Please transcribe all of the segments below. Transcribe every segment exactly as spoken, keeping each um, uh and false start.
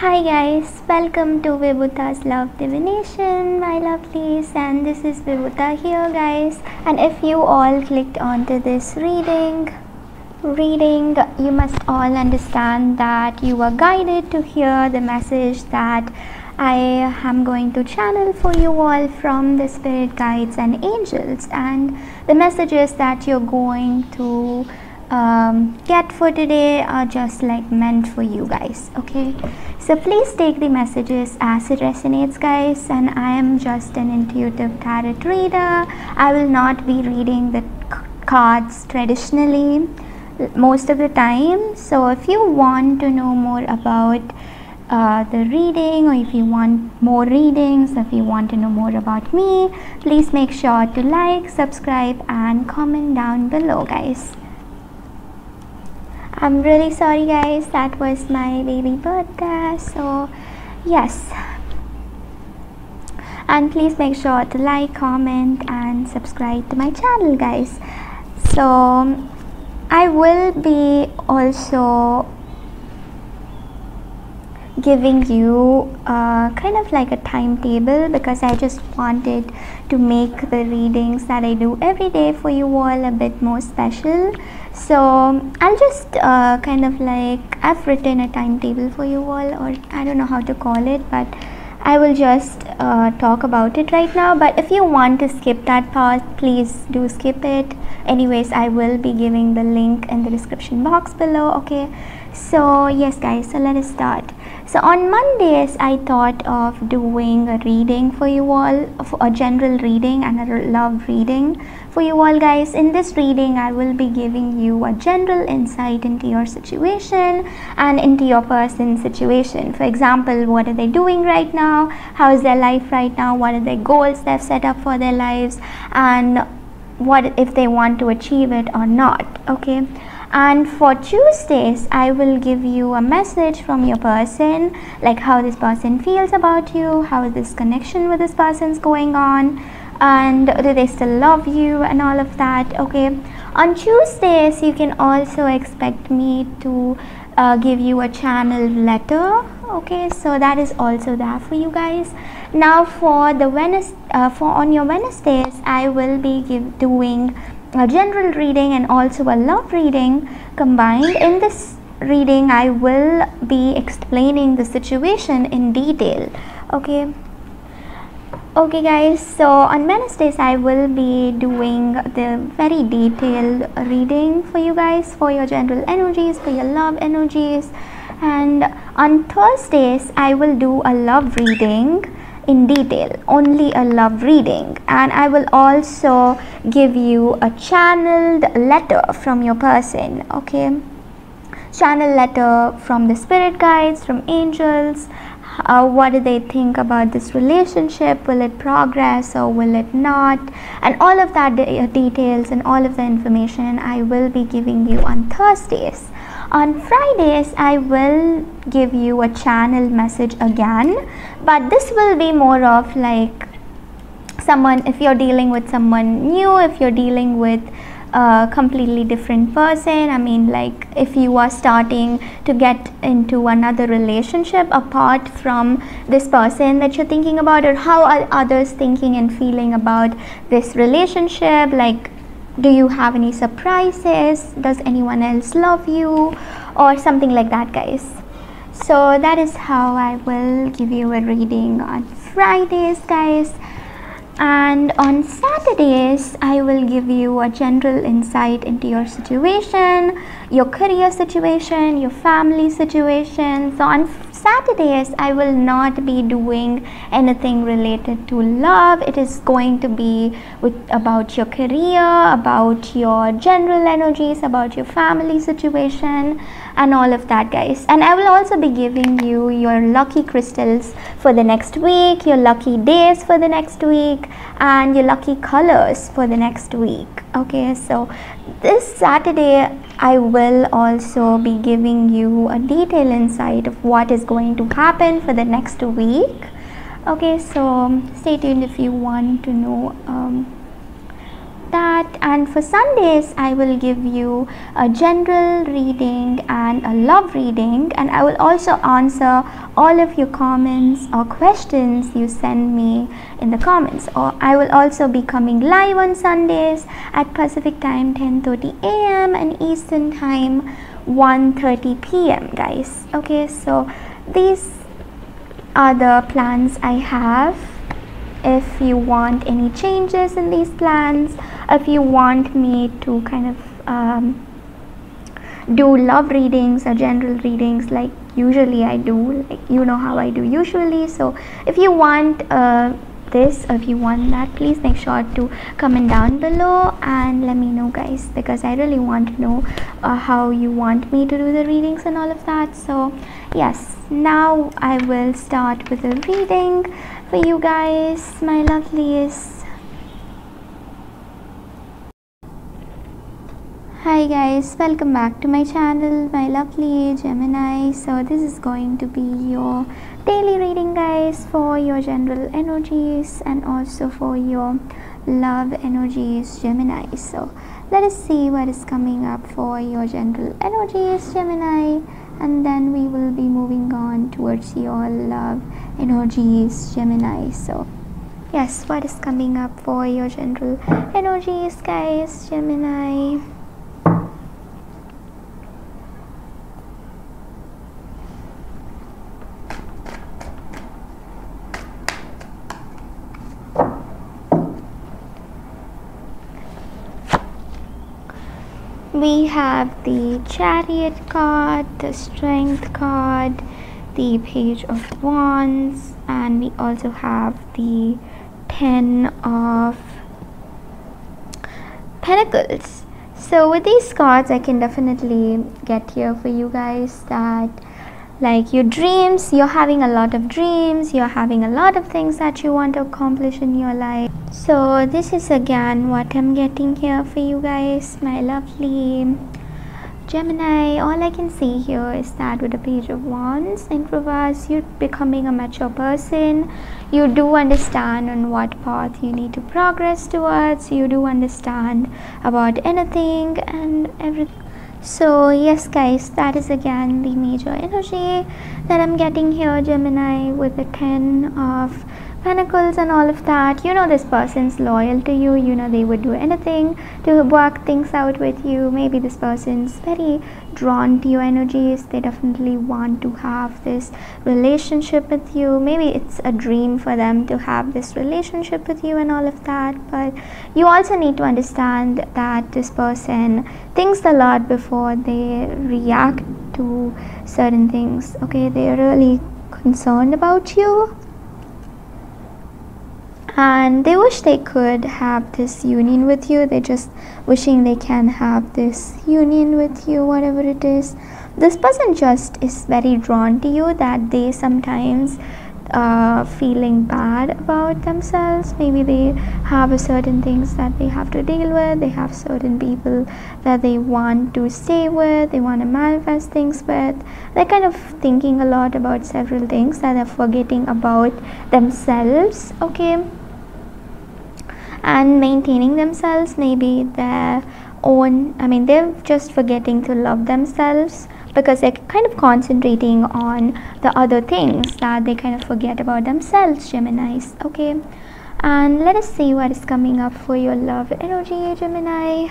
Hi guys, welcome to Vibutha's love divination, my lovelies, and this is Vibhuta here guys. And if you all clicked onto this reading reading you must all understand that you were guided to hear the message that I am going to channel for you all from the spirit guides and angels, and the messages that you're going to um get for today are just like meant for you guys. Okay, so please take the messages as it resonates guys, and I am just an intuitive tarot reader. I will not be reading the cards traditionally most of the time, so if you want to know more about uh the reading, or if you want more readings, if you want to know more about me, please make sure to like, subscribe and comment down below guys. I'm really sorry guys, that was my baby birthday, so yes, and please make sure to like, comment and subscribe to my channel guys. So I will be also giving you uh, kind of like a timetable, because I just wanted to make the readings that I do every day for you all a bit more special. So I'll just uh, kind of like, I've written a timetable for you all, or I don't know how to call it, but I will just uh, talk about it right now. But if you want to skip that part, please do skip it. Anyways, I will be giving the link in the description box below. Okay, so yes guys, so let us start. So on Mondays I thought of doing a reading for you all, a general reading and a love reading for you all guys. In this reading I will be giving you a general insight into your situation and into your person's situation. For example, what are they doing right now, how is their life right now, what are their goals they've set up for their lives, and what if they want to achieve it or not. Okay, and for Tuesdays I will give you a message from your person, like how this person feels about you, how this connection with this person's going on, and do they still love you and all of that. Okay, on Tuesdays you can also expect me to uh, give you a channel letter. Okay, so that is also there for you guys. Now for the Wednesday, uh, for on your Wednesdays I will be give, doing a general reading and also a love reading combined. In this reading I will be explaining the situation in detail. Okay, okay guys, so on Wednesdays I will be doing the very detailed reading for you guys, for your general energies, for your love energies. And on Thursdays I will do a love reading in detail, only a love reading, and I will also give you a channeled letter from your person. Okay, channel letter from the spirit guides, from angels. Uh, what do they think about this relationship, will it progress or will it not, and all of that de details and all of the information I will be giving you on Thursdays. On Fridays I will give you a channel message again, but this will be more of like someone, if you're dealing with someone new, if you're dealing with a completely different person, I mean like if you are starting to get into another relationship apart from this person that you're thinking about, or how are others thinking and feeling about this relationship, like do you have any surprises, does anyone else love you, or something like that guys. So that is how I will give you a reading on Fridays guys. And on Saturdays I will give you a general insight into your situation, your career situation, your family situation. So on Saturdays I will not be doing anything related to love. It is going to be with about your career, about your general energies, about your family situation and all of that guys. And I will also be giving you your lucky crystals for the next week, your lucky days for the next week, and your lucky colors for the next week. Okay, so this Saturday I will also be giving you a detailed insight of what is going to happen for the next week. Okay, so stay tuned if you want to know um, that, and for Sundays I will give you a general reading and a love reading, and I will also answer all of your comments or questions you send me in the comments. Or I will also be coming live on Sundays at Pacific time ten thirty a m and Eastern time one thirty p m guys. Okay, so these are the plans I have. If you want any changes in these plans, if you want me to kind of um, do love readings or general readings like usually I do, like you know how I do usually, so if you want uh, this, if you want that, please make sure to comment down below and let me know guys, because I really want to know uh, how you want me to do the readings and all of that. So yes, now I will start with a reading for you guys, my lovelies. Hi guys, welcome back to my channel, my lovely Gemini. So this is going to be your daily reading guys, for your general energies and also for your love energies, Gemini. So let us see what is coming up for your general energies, Gemini, and then we will be moving on towards your love energies, Gemini. So yes, what is coming up for your general energies guys, Gemini? We have the Chariot card, the Strength card, the Page of Wands, and we also have the Ten of Pentacles. So with these cards, I can definitely get here for you guys that, like, your dreams, you're having a lot of dreams, you're having a lot of things that you want to accomplish in your life. So this is again what I'm getting here for you guys, my lovely Gemini. All I can see here is that with the Page of Wands in reverse, you're becoming a mature person. You do understand on what path you need to progress towards. You do understand about anything and everything. So yes guys, that is again the major energy that I'm getting here, Gemini, with the Ten of Pentacles and all of that. You know this person's loyal to you, you know they would do anything to work things out with you. Maybe this person's very drawn to your energies, they definitely want to have this relationship with you. Maybe it's a dream for them to have this relationship with you and all of that, but you also need to understand that this person thinks a lot before they react to certain things. Okay, they're really concerned about you and they wish they could have this union with you. They're just wishing they can have this union with you, whatever it is. This person just is very drawn to you, that they sometimes uh feeling bad about themselves. Maybe they have a certain things that they have to deal with, they have certain people that they want to stay with, they want to manifest things with. They're kind of thinking a lot about several things that they're forgetting about themselves, okay, and maintaining themselves, maybe their own, I mean they're just forgetting to love themselves, because they're kind of concentrating on the other things that they kind of forget about themselves, Geminis, okay? And let us see what is coming up for your love energy, Gemini.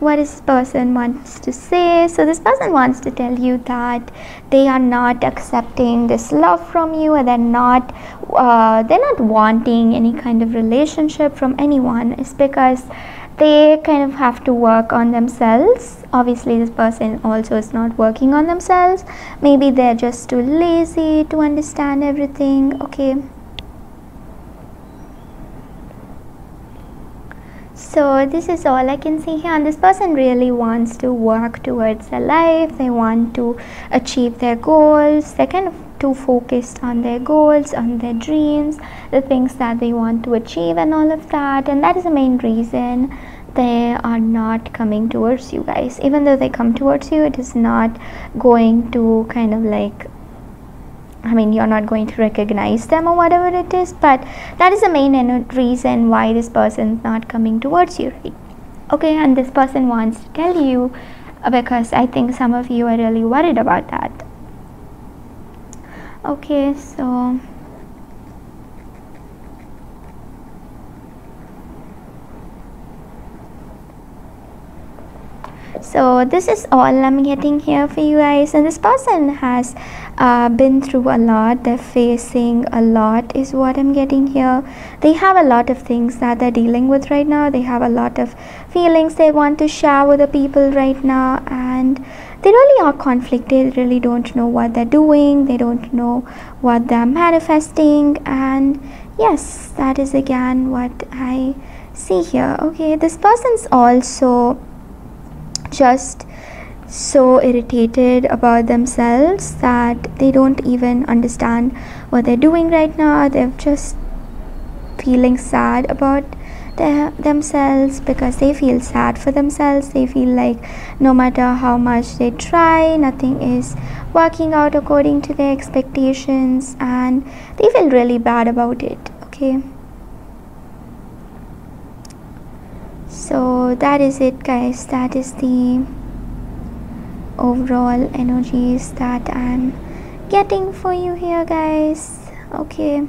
What this person wants to say. So this person wants to tell you that they are not accepting this love from you, and they're not uh, they're not wanting any kind of relationship from anyone. It's because they kind of have to work on themselves. Obviously this person also is not working on themselves. Maybe they're just too lazy to understand everything, okay? So this is all I can see here, and this person really wants to work towards their life. They want to achieve their goals. They're kind of too focused on their goals, on their dreams, the things that they want to achieve and all of that, and that is the main reason they are not coming towards you guys. Even though they come towards you, it is not going to kind of like I mean, you're not going to recognize them or whatever it is, but that is the main reason why this person is not coming towards you, right? Okay, and this person wants to tell you because I think some of you are really worried about that. Okay, so So this is all I'm getting here for you guys, and this person has uh, been through a lot. They're facing a lot is what I'm getting here. They have a lot of things that they're dealing with right now. They have a lot of feelings they want to share with the people right now, and they really are conflicted. They really don't know what they're doing. They don't know what they're manifesting, and yes, that is again what I see here. Okay, this person's also just so irritated about themselves that they don't even understand what they're doing right now. They're just feeling sad about their themselves because they feel sad for themselves. They feel like no matter how much they try, nothing is working out according to their expectations, and they feel really bad about it. Okay, so that is it, guys. That is the overall energies that I'm getting for you here, guys. Okay,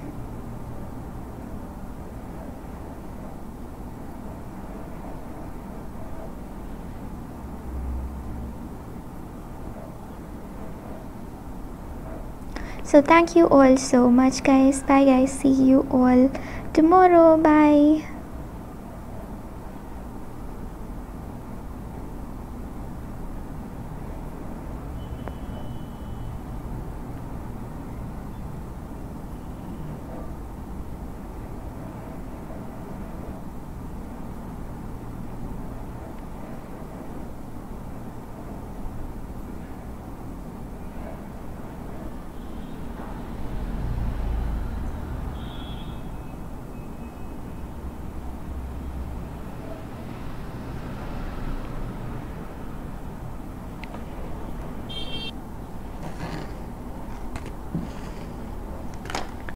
so thank you all so much, guys. Bye, guys. See you all tomorrow. Bye.